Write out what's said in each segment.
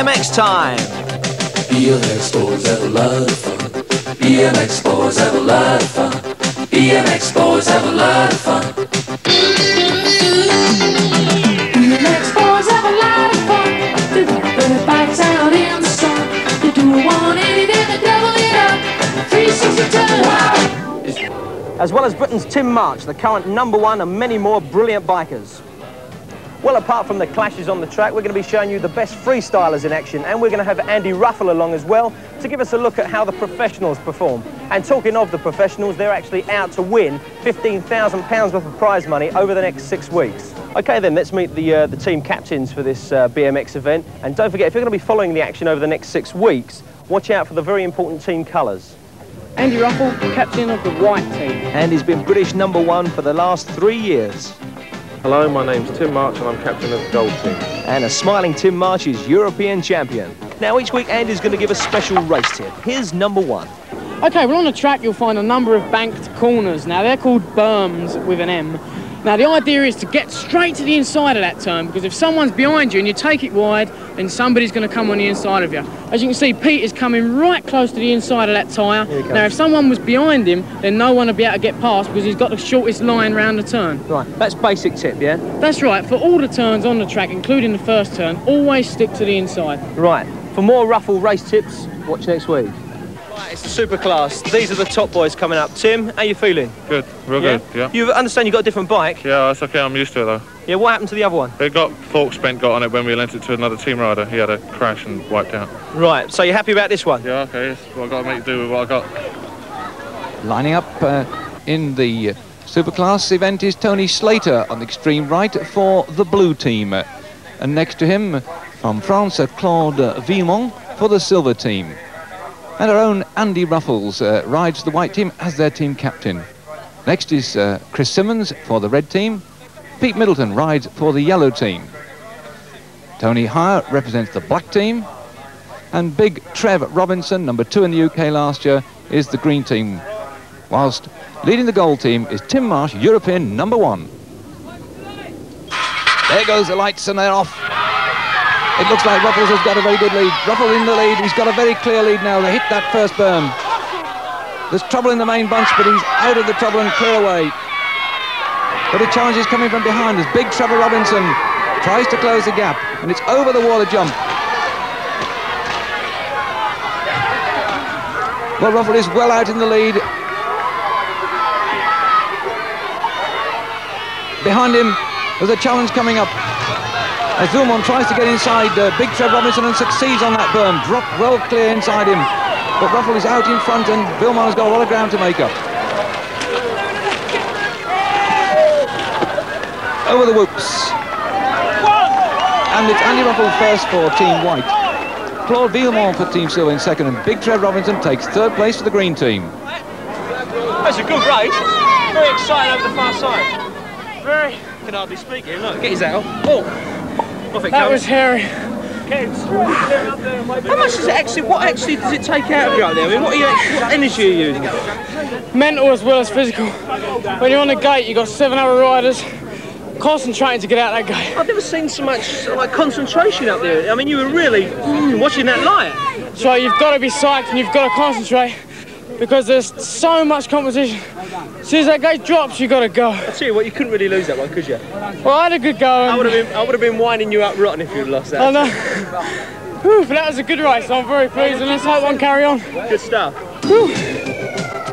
BMX time. BMX boys have a lot of fun. BMX boys have a lot of fun. BMX boys have a lot of fun. BMX boys have a lot of fun. They ride their bikes out in the sun. They do a 180, then they double it up. 360 turn. Wow. As well as Britain's Tim March, the current #1, and many more brilliant bikers. Well, apart from the clashes on the track, we're going to be showing you the best freestylers in action, and we're going to have Andy Ruffell along as well to give us a look at how the professionals perform. And talking of the professionals, they're actually out to win £15,000 worth of prize money over the next 6 weeks. OK then, let's meet the team captains for this BMX event. And don't forget, if you're going to be following the action over the next 6 weeks, watch out for the very important team colours. Andy Ruffell, captain of the white team. And he's been British #1 for the last 3 years. Hello, my name's Tim March and I'm captain of the gold team. And a smiling Tim March is European champion. Now each week Andy's going to give a special race tip. Here's #1. OK, well on the track you'll find a number of banked corners. Now they're called berms with an M. Now the idea is to get straight to the inside of that turn, because if someone's behind you and you take it wide, then somebody's going to come on the inside of you. As you can see, Pete is coming right close to the inside of that tyre. Now if someone was behind him, then no one would be able to get past because he's got the shortest line round the turn. Right, that's basic tip, yeah? That's right. For all the turns on the track, including the first turn, always stick to the inside. Right. For more Ruffle race tips, watch next week. It's the Superclass. These are the top boys coming up. Tim, how you feeling? Good, real good, yeah. You understand you got a different bike? Yeah, that's okay, I'm used to it though. Yeah, what happened to the other one? It got fork spent got on it when we lent it to another team rider. He had a crash and wiped out. Right, so you're happy about this one? Yeah, okay, yes. Well, I've got to make do with what I got. Lining up in the Superclass event is Tony Slater on the extreme right for the blue team. And next to him from France, Claude Vilmont for the silver team. And our own Andy Ruffles rides the white team as their team captain. Next is Chris Simmons for the red team. Pete Middleton rides for the yellow team. Tony Hire represents the black team. And big Trevor Robinson, #2 in the UK last year, is the green team. Whilst leading the gold team is Tim Marsh, European #1. There goes the lights and they're off. It looks like Ruffles has got a very good lead. Ruffle in the lead, he's got a very clear lead now. They hit that first berm. There's trouble in the main bunch, but he's out of the trouble and clear away. But a challenge is coming from behind as big Trevor Robinson tries to close the gap, and it's over the wall a jump. Well, Ruffle is well out in the lead. Behind him, there's a challenge coming up. As Vilmont tries to get inside big Trev Robinson and succeeds on that berm, dropped well clear inside him. But Ruffle is out in front and Vilmont has got a lot of ground to make up. Over the whoops. And it's Andy Ruffle first for Team White. Claude Vilmont for Team Silver in second, and big Trev Robinson takes third place for the green team. That's a good race. Very exciting over the far side. Very. I can hardly speak here, look. Get his out. Oh. That was hairy. How much does it actually, what actually does it take out of you out there? I mean, what energy are you using? Mental as well as physical. When you're on the gate, you've got 7 other riders concentrating to get out that gate. I've never seen so much like concentration up there. I mean, you were really watching that light. So you've got to be psyched and you've got to concentrate, because there's so much competition. As soon as that gate drops, you've got to go. I'll tell you what, you couldn't really lose that one, could you? Well, I had a good go. I would have been winding you up rotten if you'd lost that. I know. Whew, but that was a good race. I'm very pleased, and let's hope one carry on. Good stuff. Whew.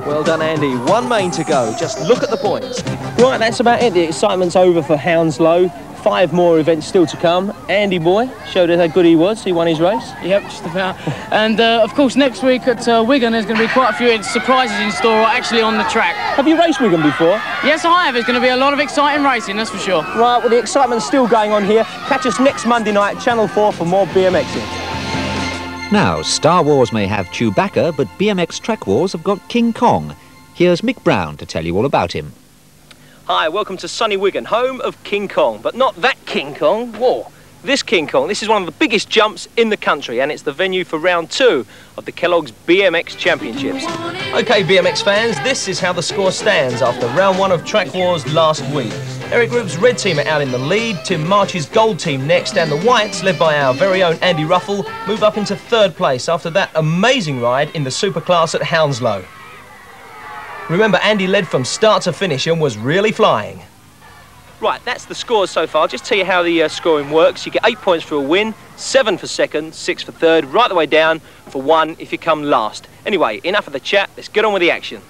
Well done, Andy. One main to go. Just look at the points. Right, that's about it. The excitement's over for Hounslow. 5 more events still to come. Andy boy showed us how good he was. He won his race. Yep, just about. And of course, next week at Wigan, there's going to be quite a few surprises in store, actually on the track. Have you raced Wigan before? Yes, I have. There's going to be a lot of exciting racing, that's for sure. Right, well, the excitement's still going on here. Catch us next Monday night, Channel 4, for more BMXing. Now, Star Wars may have Chewbacca, but BMX Track Wars have got King Kong. Here's Mick Brown to tell you all about him. Hi, welcome to sunny Wigan, home of King Kong, but not that King Kong. Whoa, this King Kong. This is one of the biggest jumps in the country, and it's the venue for round 2 of the Kellogg's BMX Championships. OK, BMX fans, this is how the score stands after round 1 of Track Wars last week. Eric Rupp's red team are out in the lead, Tim March's gold team next, and the Whites, led by our very own Andy Ruffell, move up into third place after that amazing ride in the Superclass at Hounslow. Remember, Andy led from start to finish and was really flying. Right, that's the scores so far. I'll just tell you how the scoring works. You get 8 points for a win, 7 for second, 6 for third, right the way down for 1 if you come last. Anyway, enough of the chat, let's get on with the action.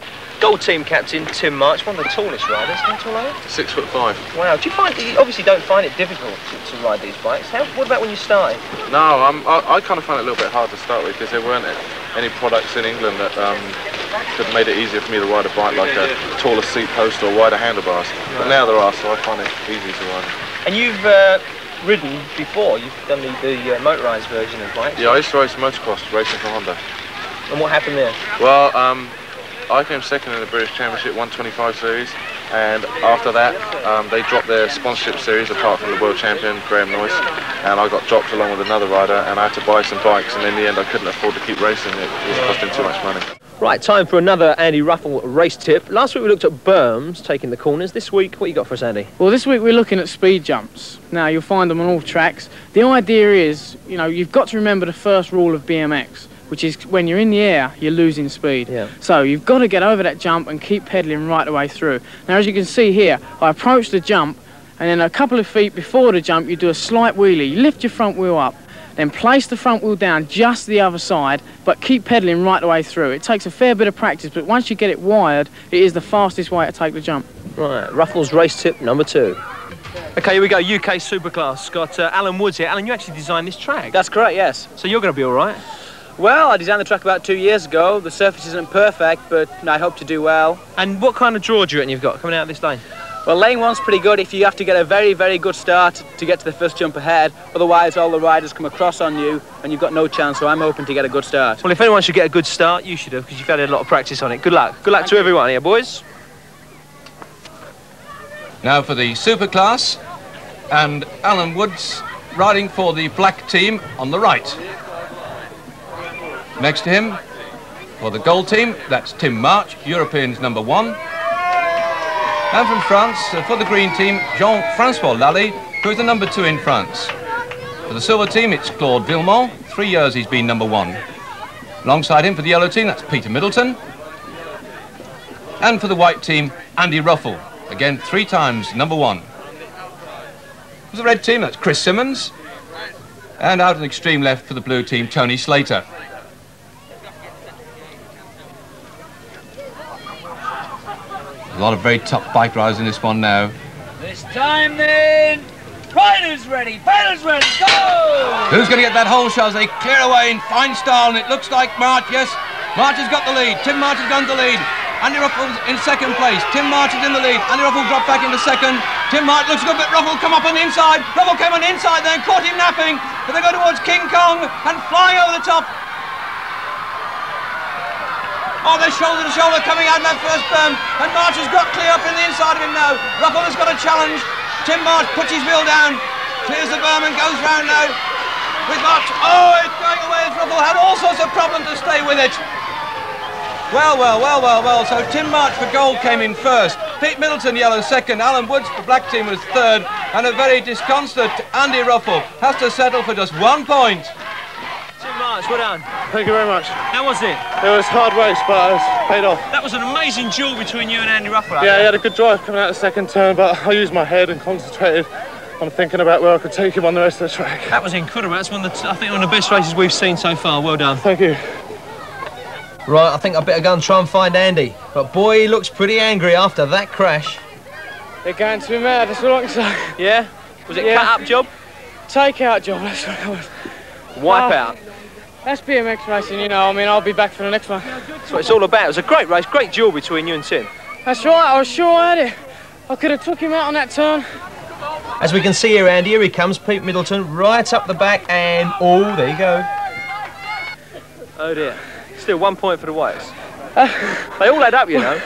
Gold team captain Tim March, one of the tallest riders. How tall are you? 6'5". Wow. Do you find that you obviously don't find it difficult to ride these bikes? What about when you started? No, I kind of found it a little bit hard to start with because there weren't any products in England that could have made it easier for me to ride a bike, like a taller seat post or wider handlebars. Right. But now there are, so I find it easy to ride. And you've ridden before? You've done the motorised version of bikes? Yeah, I used to race motocross, racing for Honda. And what happened there? Well, I came second in the British Championship 125 series, and after that they dropped their sponsorship series apart from the world champion Graham Noyce, and I got dropped along with another rider and I had to buy some bikes, and in the end I couldn't afford to keep racing, it was costing too much money. Right, time for another Andy Ruffell race tip. Last week we looked at berms taking the corners. This week, what you got for us, Andy? Well, this week we're looking at speed jumps. Now, you'll find them on all tracks. The idea is, you know, you've got to remember the first rule of BMX, which is when you're in the air, you're losing speed. Yeah. So you've got to get over that jump and keep pedalling right the way through. Now, as you can see here, I approach the jump, and then a couple of feet before the jump, you do a slight wheelie. You lift your front wheel up, then place the front wheel down just the other side, but keep pedalling right the way through. It takes a fair bit of practice, but once you get it wired, it is the fastest way to take the jump. Right, Ruffell's race tip number 2. Okay, here we go, UK Superclass. Got Alan Woods here. Alan, you actually designed this track. That's correct, yes. So you're going to be all right? Well, I designed the track about 2 years ago. The surface isn't perfect, but I hope to do well. And what kind of draw do you reckon you've got coming out of this lane? Well, lane one's pretty good if you have to get a very, very good start to get to the first jump ahead. Otherwise, all the riders come across on you and you've got no chance, so I'm hoping to get a good start. Well, if anyone should get a good start, you should have, because you've had a lot of practice on it. Good luck. Good luck to everyone here, boys. Now for the Superclass, and Alan Woods riding for the black team on the right. Next to him, for the gold team, that's Tim March, Europeans number 1. And from France, for the green team, Jean-François Laly, who's the number 2 in France. For the silver team, it's Claude Vilmont. 3 years he's been number 1. Alongside him for the yellow team, that's Peter Middleton. And for the white team, Andy Ruffell, again 3 times number 1. For the red team, that's Chris Simmons. And out of the extreme left for the blue team, Tony Slater. A lot of very tough bike riders in this one now. This time then, riders ready, go! Who's going to get that hole shot as they clear away in fine style? And it looks like March, yes, March has got the lead. Tim March has gone to the lead. Andy Ruffell's in second place. Tim March is in the lead. Andy Ruffell dropped back into second. Tim March looks good, but Ruffell come up on the inside. Ruffell came on the inside then, caught him napping. But they go towards King Kong and flying over the top. Oh, they're shoulder to shoulder coming out of that first berm, and March has got clear up in the inside of him now. Ruffell has got a challenge. Tim March puts his wheel down, clears the berm and goes round now with March. Oh, it's going away as Ruffell had all sorts of problems to stay with it. Well, well, well, well, well. So Tim March for gold came in first. Pete Middleton, yellow, second. Alan Woods, the black team, was third. And a very disconsolate Andy Ruffell has to settle for just 1 point. March, well done. Thank you very much. How was it? It was hard race, but it paid off. That was an amazing duel between you and Andy Ruffell. Yeah, he had a good drive coming out of the second turn, but I used my head and concentrated on thinking about where I could take him on the rest of the track. That was incredible. That's one of the, I think, one of the best races we've seen so far. Well done. Thank you. Right, I think I better go and try and find Andy. But boy, he looks pretty angry after that crash. They're going to be mad, that's what I can say. Yeah? Was it cut-up job? Take-out job, that's what it was. Wipe-out. That's BMX racing, you know, I mean, I'll be back for the next one. That's what it's all about. It was a great race, great duel between you and Tim. That's right, I was sure I had it. I could have took him out on that turn. As we can see here, Andy, here he comes, Pete Middleton, right up the back, and oh, there you go. Oh dear, still 1 point for the Whites. They all add up, you know.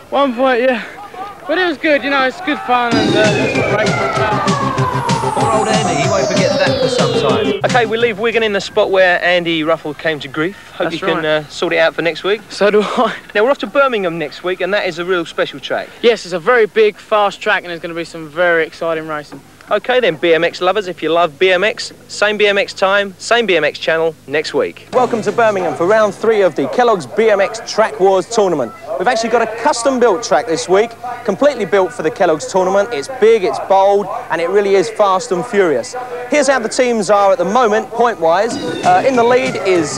1 point, yeah. But it was good, you know, it's good fun, and that's what racing is about. Poor old Andy, he won't forget. forget that for some time. OK, we leave Wigan in the spot where Andy Ruffell came to grief. Hope That's you right. can sort it out for next week. So do I. Now, we're off to Birmingham next week, and that is a real special track. Yes, it's a very big, fast track, and there's going to be some very exciting racing. OK then, BMX lovers, if you love BMX, same BMX time, same BMX channel next week. Welcome to Birmingham for round 3 of the Kellogg's BMX Track Wars tournament. We've actually got a custom-built track this week, completely built for the Kellogg's tournament. It's big, it's bold, and it really is fast and furious. Here's how the teams are at the moment, point-wise. In the lead is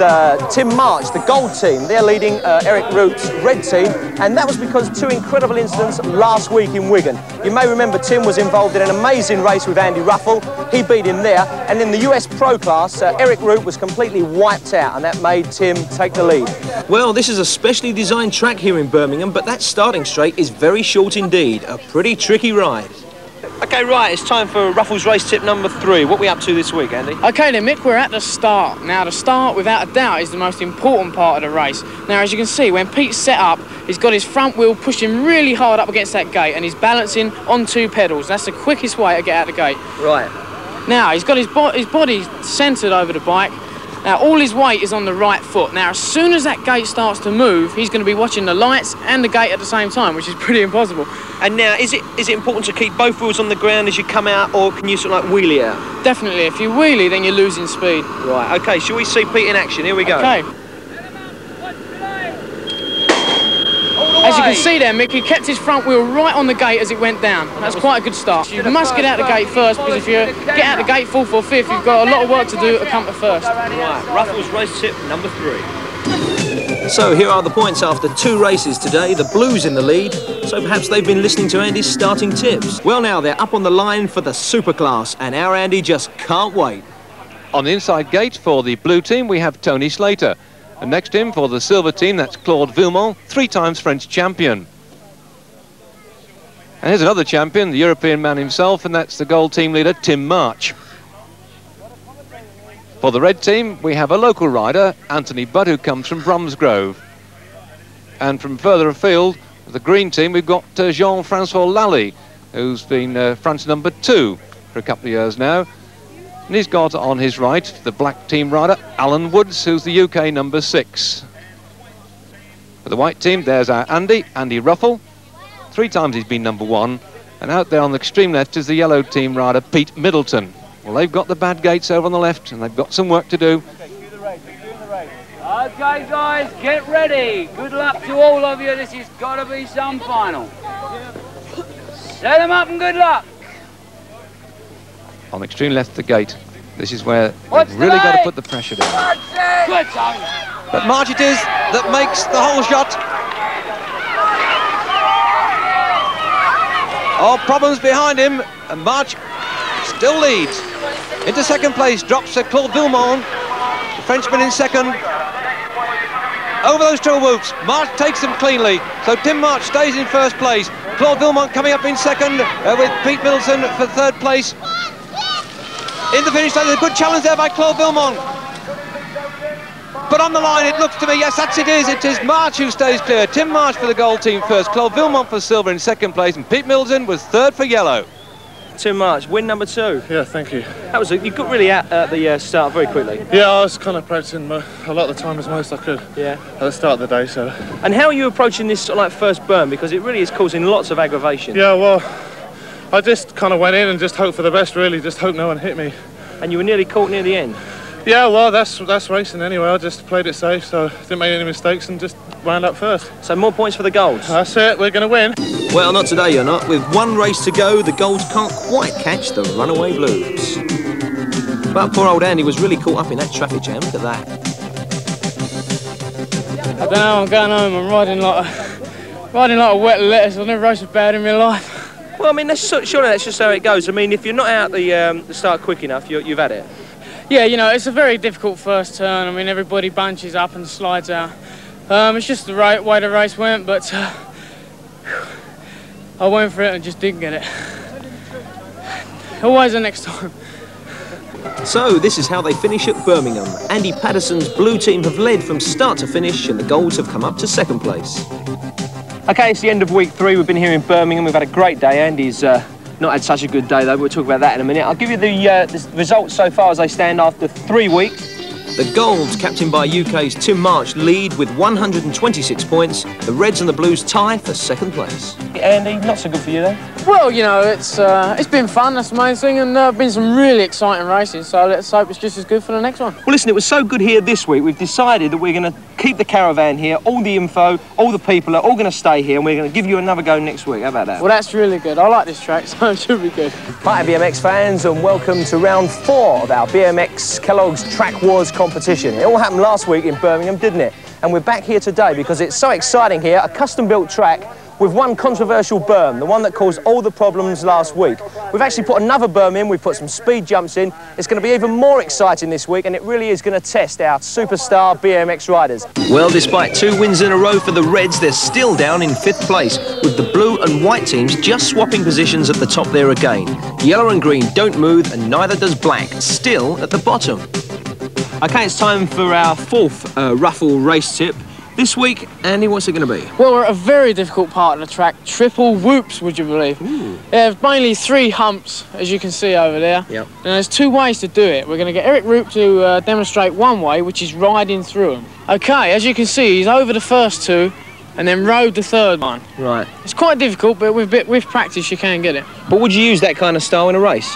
Tim March, the gold team. They're leading Eric Rupp's red team, and that was because of 2 incredible incidents last week in Wigan. You may remember Tim was involved in an amazing race with Andy Ruffell. He beat him there, and in the US Pro class, Eric Rupp was completely wiped out, and that made Tim take the lead. Well, this is a specially designed track here in Birmingham, but that starting straight is very short indeed. A pretty tricky ride. OK, right, it's time for Ruffell's race tip number 3. What are we up to this week, Andy? OK then, Mick, we're at the start. Now, the start, without a doubt, is the most important part of the race. Now, as you can see, when Pete's set up, he's got his front wheel pushing really hard up against that gate, and he's balancing on 2 pedals. That's the quickest way to get out the gate. Right. Now, he's got his body centred over the bike. Now, all his weight is on the right foot. Now, as soon as that gate starts to move, he's going to be watching the lights and the gate at the same time, which is pretty impossible. And now, is it important to keep both wheels on the ground as you come out, or can you sort of like wheelie out? Definitely. If you wheelie, then you're losing speed. Right, OK, shall we see Pete in action? Here we go. OK. As you can see there, Mick, he kept his front wheel right on the gate as it went down. That's quite a good start. You must get out the gate first, because if you get out the gate fourth or fifth, you've got a lot of work to do to come to first. Right, Ruffell's race tip number 3. So here are the points after 2 races today. The Blues in the lead, so perhaps they've been listening to Andy's starting tips. Well now, they're up on the line for the Superclass, and our Andy just can't wait. On the inside gate for the Blue team, we have Tony Slater. And next to him for the silver team, that's Claude Vilmont, 3-time French champion. And here's another champion, the European man himself, and that's the gold team leader, Tim March. For the red team, we have a local rider, Anthony Budd, who comes from Bromsgrove. And from further afield, the green team, we've got Jean-François Laly, who's been France number 2 for a couple of years now. And he's got on his right the black team rider, Alan Woods, who's the UK number 6. For the white team, there's our Andy Ruffell. 3 times he's been number 1. And out there on the extreme left is the yellow team rider, Pete Middleton. Well, they've got the bad gates over on the left, and they've got some work to do. OK, guys, get ready. Good luck to all of you. This has got to be some final. Set them up and good luck. On the extreme left of the gate, this is where they've really got to put the pressure down. But March it is that makes the whole shot. Oh, problems behind him, and March still leads. Into second place, drops to Claude Vilmont, the Frenchman in second. Over those two whoops, March takes them cleanly, so Tim March stays in first place. Claude Vilmont coming up in second, with Pete Middleton for third place. In the finish line, there's a good challenge there by Claude Vilmont. But on the line, it looks to me, yes, that's it is. It is March who stays clear. Tim March for the gold team first, Claude Vilmont for silver in second place, and Pete Middleton was third for yellow. Tim March, win number 2. Yeah, thank you. That was you got really at the start very quickly. Yeah, I was kind of practicing a lot of the time as most I could. Yeah. At the start of the day, so. And how are you approaching this sort of like first burn? Because it really is causing lots of aggravation. Yeah, well, I just kind of went in and just hoped for the best, really. Just hope no one hit me. And you were nearly caught near the end. Yeah, well, that's racing anyway. I just played it safe, so didn't make any mistakes and just wound up first. So more points for the golds. That's it. We're going to win. Well, not today, you're not. With 1 race to go, the golds can't quite catch the runaway Blues. But poor old Andy was really caught up in that traffic jam. Look at that. I don't know. I'm going home. I'm riding like a wet lettuce. I've never raced so bad in my life. Well, I mean, surely that's just how it goes. I mean, if you're not out the start quick enough, you've had it. Yeah, you know, it's a very difficult first turn. I mean, everybody bunches up and slides out. It's just the right way the race went, but I went for it and just didn't get it. Always the next time. So, this is how they finish at Birmingham. Andy Patterson's Blue team have led from start to finish, and the golds have come up to second place. OK, it's the end of week 3. We've been here in Birmingham. We've had a great day. Andy's not had such a good day, though. We'll talk about that in a minute. I'll give you the results so far as they stand after 3 weeks. The Golds, captained by UK's Tim March, lead with 126 points. The Reds and the Blues tie for second place. Andy, not so good for you, though. Well, you know, it's been fun, that's the main thing, and there have been some really exciting races, so let's hope it's just as good for the next one. Well, listen, it was so good here this week, we've decided that we're going to keep the caravan here. All the info, all the people are all going to stay here, and we're going to give you another go next week. How about that? Well, that's really good. I like this track, so it should be good. Hi, BMX fans, and welcome to round 4 of our BMX Kellogg's Track Wars competition. It all happened last week in Birmingham, didn't it? And we're back here today because it's so exciting here, a custom-built track with one controversial berm, the one that caused all the problems last week. We've actually put another berm in, we've put some speed jumps in. It's going to be even more exciting this week, and it really is going to test our superstar BMX riders. Well, despite 2 wins in a row for the Reds, they're still down in 5th place, with the blue and white teams just swapping positions at the top there again. Yellow and green don't move, and neither does black, still at the bottom. OK, it's time for our 4th Ruffell race tip. This week, Andy, what's it going to be? Well, we're at a very difficult part of the track, triple whoops, would you believe? Ooh. There's mainly 3 humps, as you can see over there. Yep. And there's 2 ways to do it. We're going to get Eric Rupp to demonstrate one way, which is riding through them. Okay, as you can see, he's over the first 2 and then rode the 3rd one. Right. It's quite difficult, but with practice, you can get it. But would you use that kind of style in a race?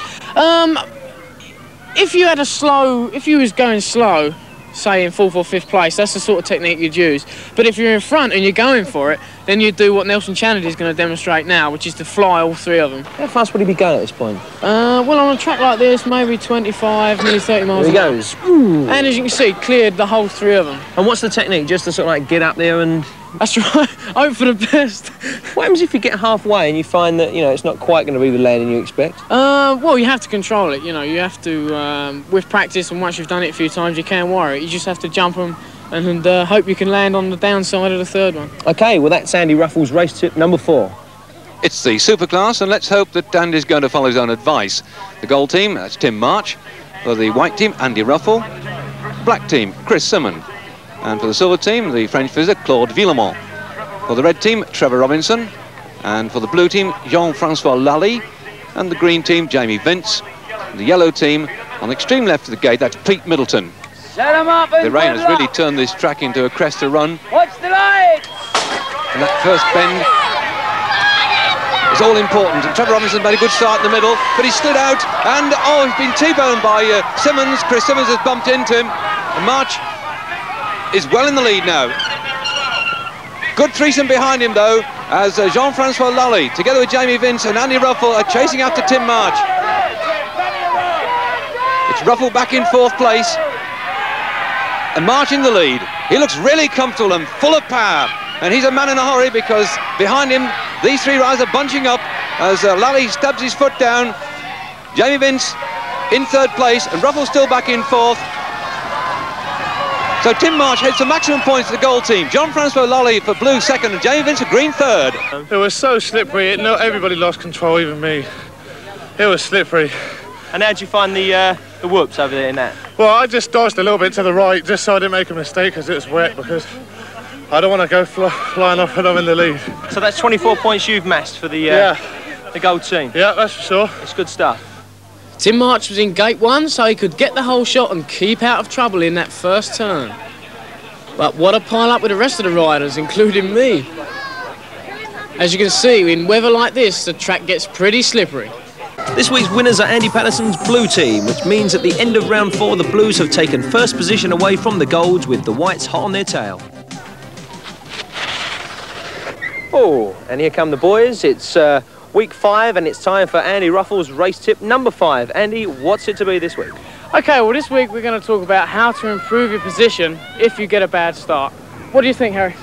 If you was going slow, say in 4th or 5th place, that's the sort of technique you'd use. But if you're in front and you're going for it, then you'd do what Nelson Chanady is going to demonstrate now, which is to fly all 3 of them. How fast would he be going at this point? Well, on a track like this, maybe 25, nearly 30 miles an hour. There he goes. Ooh. And as you can see, cleared the whole 3 of them. And what's the technique? Just to sort of like get up there and... That's right. Hope for the best. What happens if you get halfway and you find that, you know, it's not quite going to be the landing you expect? Well, you have to control it, you know. You have to, with practice, and once you've done it a few times, you can wire it. You just have to jump them and hope you can land on the downside of the 3rd one. OK, well, that's Andy Ruffell's race tip number 4. It's the Superclass, and let's hope that Andy's going to follow his own advice. The gold team, that's Tim March. For the white team, Andy Ruffell. Black team, Chris Simmons. And for the silver team, the French visitor, Claude Vilmont. For the red team, Trevor Robinson. And for the blue team, Jean-François Laly. And the green team, Jamie Vince. And the yellow team, on the extreme left of the gate, that's Pete Middleton. Set him up. The rain has really turned this track into a crest to run. Watch the light! And that first bend is all important. And Trevor Robinson made a good start in the middle, but he stood out. And, oh, he's been T-boned by Simmons. Chris Simmons has bumped into him. And March is well in the lead now. Good threesome behind him, though, as Jean-François Laly, together with Jamie Vince and Andy Ruffell, are chasing after Tim March. It's Ruffell back in 4th place, and March in the lead. He looks really comfortable and full of power, and he's a man in a hurry because behind him, these 3 riders are bunching up as Laly stabs his foot down. Jamie Vince in 3rd place, and Ruffell still back in 4th. So Tim March heads to maximum points for the gold team. Jean-François Laly for blue 2nd and Jamie Vince for green 3rd. It was so slippery, everybody lost control, even me. It was slippery. And how did you find the whoops over there in that? Well, I just dodged a little bit to the right just so I didn't make a mistake because it was wet, because I don't want to go flying off when I'm in the lead. So that's 24 points you've amassed for the gold team? Yeah, that's for sure. It's good stuff. Tim March was in gate 1, so he could get the whole shot and keep out of trouble in that first turn. But what a pile-up with the rest of the riders, including me. As you can see, in weather like this, the track gets pretty slippery. This week's winners are Andy Patterson's blue team, which means at the end of round 4, the Blues have taken first position away from the Golds, with the Whites hot on their tail. Oh, and here come the boys. It's... Week 5, and it's time for Andy Ruffell's race tip number 5. Andy, what's it to be this week? Okay, well, this week we're going to talk about how to improve your position if you get a bad start. What do you think, Harry?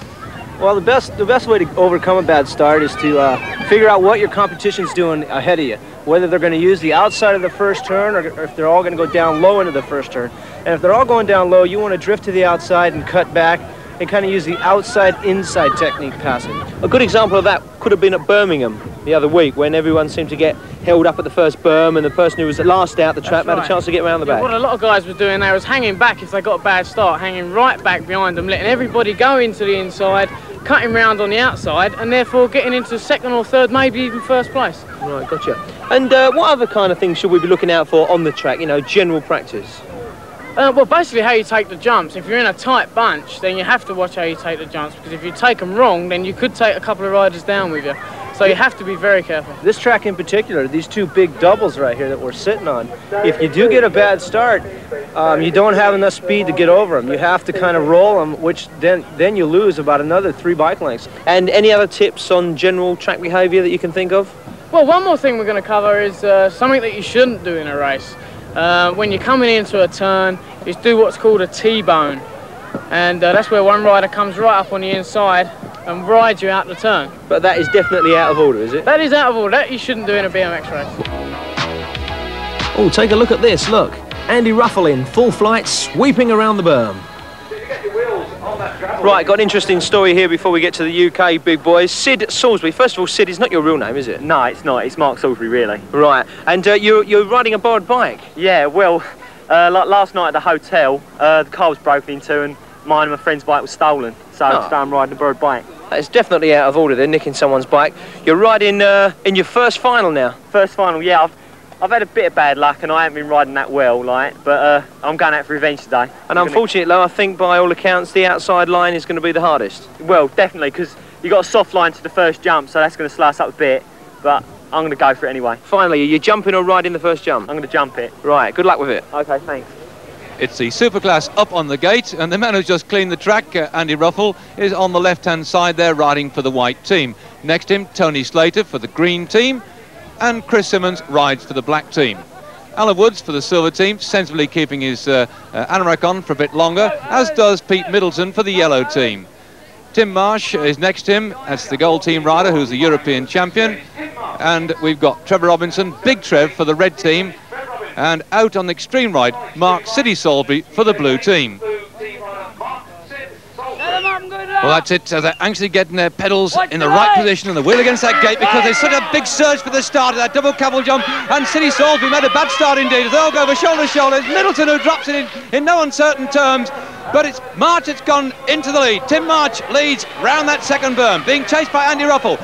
Well, the best way to overcome a bad start is to figure out what your competition's doing ahead of you, whether they're going to use the outside of the first turn or if they're all going to go down low into the first turn. And if they're all going down low, you want to drift to the outside and cut back and kind of use the outside-inside technique passing. A good example of that could have been at Birmingham the other week, when everyone seemed to get held up at the first berm, and the person who was last out the trap had a chance to get around the back. What a lot of guys were doing there was hanging back if they got a bad start, hanging right back behind them, letting everybody go into the inside, cutting round on the outside and therefore getting into second or third, maybe even first place. Right, gotcha. And what other kind of things should we be looking out for on the track, you know, general practice? Well, basically how you take the jumps. If you're in a tight bunch, then you have to watch how you take the jumps, because if you take them wrong, then you could take a couple of riders down with you. So you have to be very careful. This track in particular, these two big doubles right here that we're sitting on, if you do get a bad start, you don't have enough speed to get over them. You have to kind of roll them, which then you lose about another 3 bike lengths. And any other tips on general track behavior that you can think of? Well, one more thing we're going to cover is something that you shouldn't do in a race. When you're coming into a turn, is do what's called a T-bone. And that's where one rider comes right up on the inside and rides you out the turn. But that is definitely out of order, is it? That is out of order. That you shouldn't do in a BMX race. Oh, take a look at this, look. Andy Ruffell in full flight, sweeping around the berm. Right, got an interesting story here before we get to the UK, big boys. Sid Salisbury. First of all, Sid is not your real name, is it? No, it's not. It's Mark Salisbury, really. Right, and you're riding a borrowed bike? Yeah, well, like last night at the hotel, the car was broken into and mine and my friend's bike was stolen. So I'm riding a borrowed bike. It's definitely out of order, they're nicking someone's bike. You're riding in your first final now? First final, yeah. I've had a bit of bad luck and I haven't been riding that well, like, but I'm going out for revenge today. And unfortunately, though, I think by all accounts, the outside line is going to be the hardest. Well, definitely, because you've got a soft line to the first jump, so that's going to slow us up a bit, but I'm going to go for it anyway. Finally, are you jumping or riding the first jump? I'm going to jump it. Right, good luck with it. OK, thanks. It's the Superclass up on the gate, and the man who's just cleaned the track, Andy Ruffell, is on the left-hand side there riding for the white team. Next to him, Tony Slater for the green team, and Chris Simmons rides for the black team. Alan Woods for the silver team, sensibly keeping his anorak on for a bit longer, as does Pete Middleton for the yellow team. Tim March is next to him, that's the gold team rider who's the European champion, and we've got Trevor Robinson, Big Trev for the red team, and out on the extreme right, Mark Salisbury for the blue team. Well, that's it, so they're anxiously getting their pedals in the right position and the wheel against that gate, because there's such a big surge for the start of that double cable jump, and Salisbury made a bad start indeed as they all go over shoulder to shoulder. It's Middleton who drops it in no uncertain terms, but it's March that's gone into the lead. Tim March leads round that second berm, being chased by Andy Ruffell,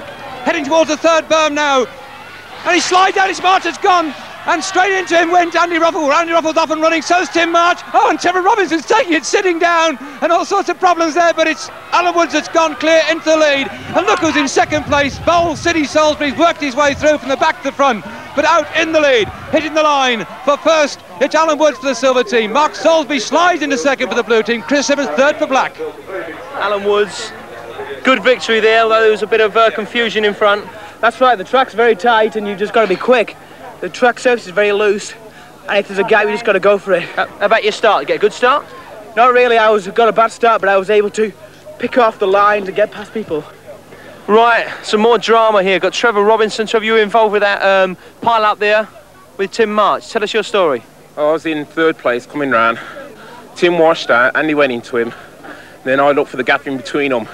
heading towards the third berm now, and he slides out. It's March that's gone, and straight into him went Andy Ruffell. Andy Ruffell's off and running, so's Tim March. Oh, and Trevor Robinson's taking it, sitting down, and all sorts of problems there, but it's Alan Woods that's gone clear into the lead. And look who's in second place, bold City Salisbury's worked his way through from the back to the front, but out in the lead, hitting the line for first. It's Alan Woods for the silver team, Mark Salisbury slides into second for the blue team, Chris Simmons third for black. Alan Woods, good victory there, although there was a bit of confusion in front. That's right, the track's very tight and you've just got to be quick. The track surface is very loose, and if there's a gap, you just got to go for it. How about your start? You get a good start? Not really. I got a bad start, but I was able to pick off the lines and get past people. Right, some more drama here. Got Trevor Robinson. Trevor, you were involved with that pile up there with Tim March. Tell us your story. I was in third place coming round. Tim washed out, Andy went into him. Then I looked for the gap in between them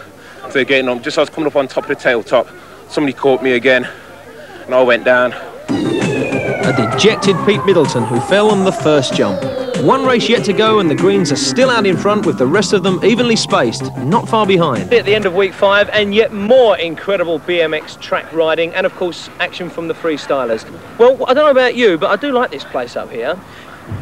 to get them. Just as I was coming up on top of the tailtop, somebody caught me again, and I went down. A dejected Pete Middleton, who fell on the first jump. One race yet to go and the Greens are still out in front, with the rest of them evenly spaced, not far behind. At the end of week 5, and yet more incredible BMX track riding and of course action from the freestylers. Well, I don't know about you, but I do like this place up here.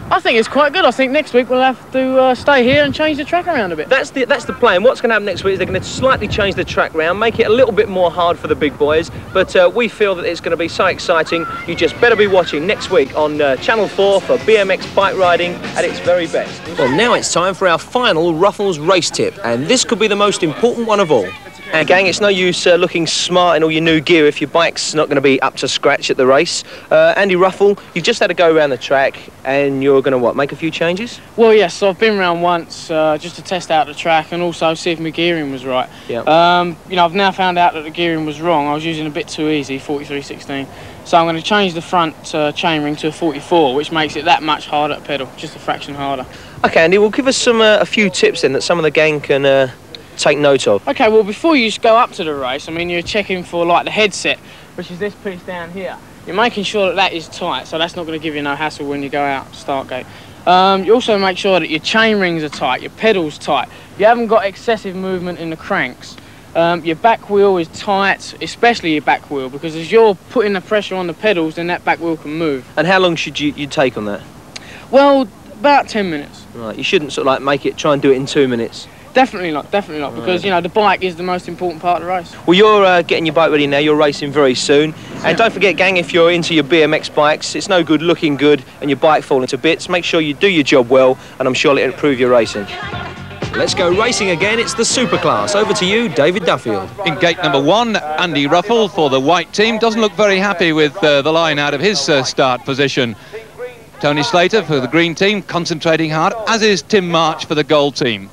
I think it's quite good. I think next week we'll have to stay here and change the track around a bit. That's the plan. What's going to happen next week is they're going to slightly change the track round, make it a little bit more hard for the big boys, but we feel that it's going to be so exciting. You just better be watching next week on Channel 4 for BMX bike riding at its very best. Well, now it's time for our final Ruffles race tip, and this could be the most important one of all. And gang, it's no use looking smart in all your new gear if your bike's not going to be up to scratch at the race. Andy Ruffell, you've just had a go around the track and you're going to, what, make a few changes? Well, yes, I've been round once just to test out the track and also see if my gearing was right. Yep. You know, I've now found out that the gearing was wrong. I was using a bit too easy, 4316. So I'm going to change the front chainring to a 44, which makes it that much harder to pedal, just a fraction harder. OK, Andy, well, give us some a few tips then that some of the gang can... take note of. Okay, well, before you go up to the race, I mean, you're checking for like the headset, which is this piece down here. You're making sure that that is tight, so that's not going to give you no hassle when you go out start gate. You also make sure that your chain rings are tight, your pedals tight, you haven't got excessive movement in the cranks, Your back wheel is tight, especially your back wheel, because as you're putting the pressure on the pedals, then that back wheel can move. And how long should you take on that? Well, about 10 minutes. Right, you shouldn't sort of like make it, try and do it in 2 minutes. Definitely not, because, you know, the bike is the most important part of the race. Well, you're getting your bike ready now, you're racing very soon. And don't forget, gang, if you're into your BMX bikes, it's no good looking good and your bike falling to bits. Make sure you do your job well, and I'm sure it'll improve your racing. Let's go racing again. It's the Superclass. Over to you, David Duffield. In gate number one, Andy Ruffell for the white team. Doesn't look very happy with the line out of his start position. Tony Slater for the green team, concentrating hard, as is Tim March for the gold team.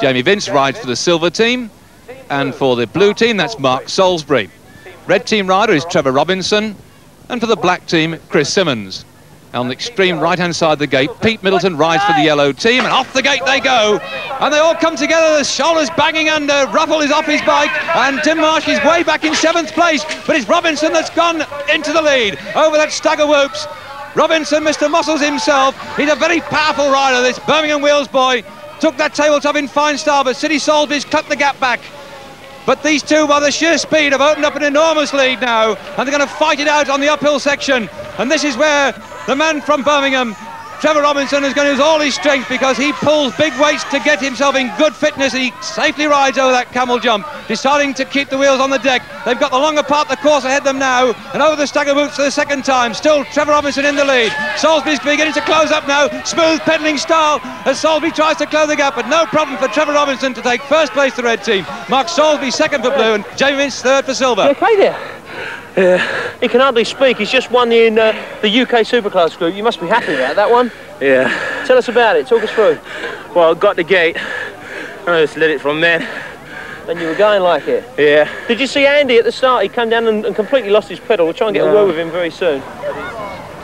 Jamie Vince rides for the silver team, and for the blue team, that's Mark Salisbury. Red team rider is Trevor Robinson, and for the black team, Chris Simmons. On the extreme right-hand side of the gate, Pete Middleton rides for the yellow team, and off the gate they go. And they all come together, the shoulders banging under. Ruffell is off his bike, and Tim Marsh is way back in 7th place, but it's Robinson that's gone into the lead over that stagger whoops. Robinson, Mr. Muscles himself, he's a very powerful rider, this Birmingham Wheels boy. Took that tabletop in fine style, but City Salisbury's cut the gap back. But these two, by the sheer speed, have opened up an enormous lead now, and they're going to fight it out on the uphill section. And this is where the man from Birmingham, Trevor Robinson, is going to use all his strength, because he pulls big weights to get himself in good fitness. He safely rides over that camel jump, deciding to keep the wheels on the deck. They've got the longer part of the course ahead of them now, and over the stagger boots for the second time. Still Trevor Robinson in the lead. Salisbury's beginning to close up now, smooth peddling style as Salisbury tries to close the gap, but no problem for Trevor Robinson to take first place the red team. Mark Salisbury second for blue, and Jamie Vince third for silver. You okay there? Yeah. He can hardly speak. He's just won in the UK Superclass group. You must be happy about that one. Yeah. Tell us about it. Talk us through. Well, I got the gate, and I just lit it from there. And you were going like it? Yeah. Did you see Andy at the start? He came down and completely lost his pedal. We'll try and get a word with him very soon.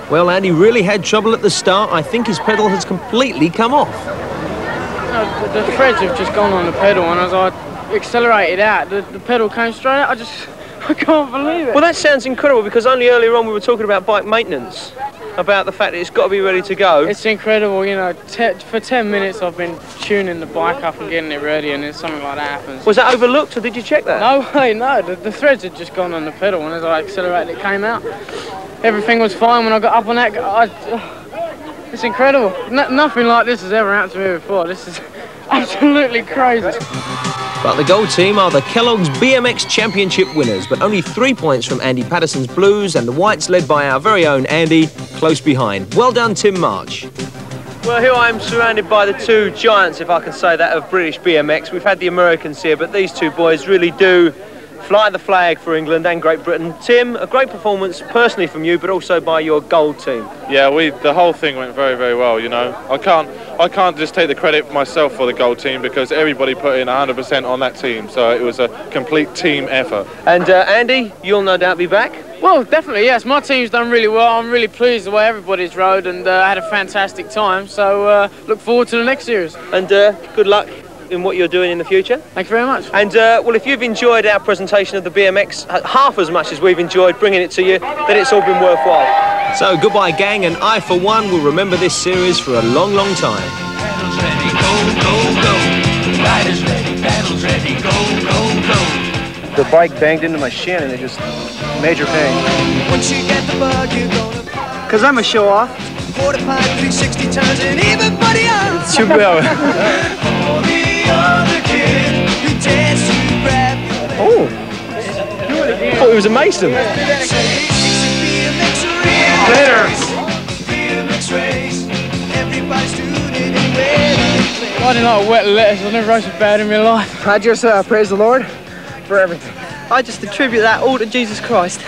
Well, Andy really had trouble at the start. I think his pedal has completely come off. No, the threads have just gone on the pedal, and as I accelerated out, the pedal came straight out. I can't believe it. Well, that sounds incredible, because only earlier on we were talking about bike maintenance, about the fact that it's got to be ready to go. It's incredible, you know, for 10 minutes I've been tuning the bike up and getting it ready, and then something like that happens. Was that overlooked, or did you check that? No way, no. The threads had just gone on the pedal, and as I accelerated, it came out. Everything was fine when I got up on that. It's incredible. Nothing like this has ever happened to me before. This is absolutely crazy. But the gold team are the Kellogg's BMX Championship winners, but only 3 points from Andy Patterson's Blues, and the Whites, led by our very own Andy, close behind. Well done, Tim March. Well, here I am, surrounded by the two giants, if I can say that, of British BMX. We've had the Americans here, but these two boys really do fly the flag for England and Great Britain. Tim, a great performance personally from you, but also by your gold team. Yeah, the whole thing went very, very well, you know. I can't just take the credit myself for the gold team, because everybody put in 100% on that team, so it was a complete team effort. And Andy, you'll no doubt be back? Well, definitely, yes. My team's done really well. I'm really pleased the way everybody's rode, and had a fantastic time, so look forward to the next series. And good luck in what you're doing in the future. Thank you very much. And well, if you've enjoyed our presentation of the BMX half as much as we've enjoyed bringing it to you, then it's all been worthwhile. So goodbye, gang, and I for one will remember this series for a long, long time. Battle's ready, go, go, go. Riders ready, battle's ready, go, go, go. The bike banged into my shin, and it just major pain. Once you get the bug, you're gonna... 'Cause I'm a show off. 360 turns and everybody else. Too well. Oh, I thought he was a Mason. Later. Riding like wet lettuce, I've never roasted bad in my life. I just praise the Lord for everything. I just attribute that all to Jesus Christ.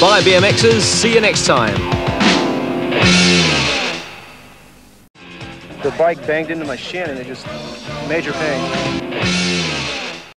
Bye, BMXers. See you next time. The bike banged into my shin, and it just major pain.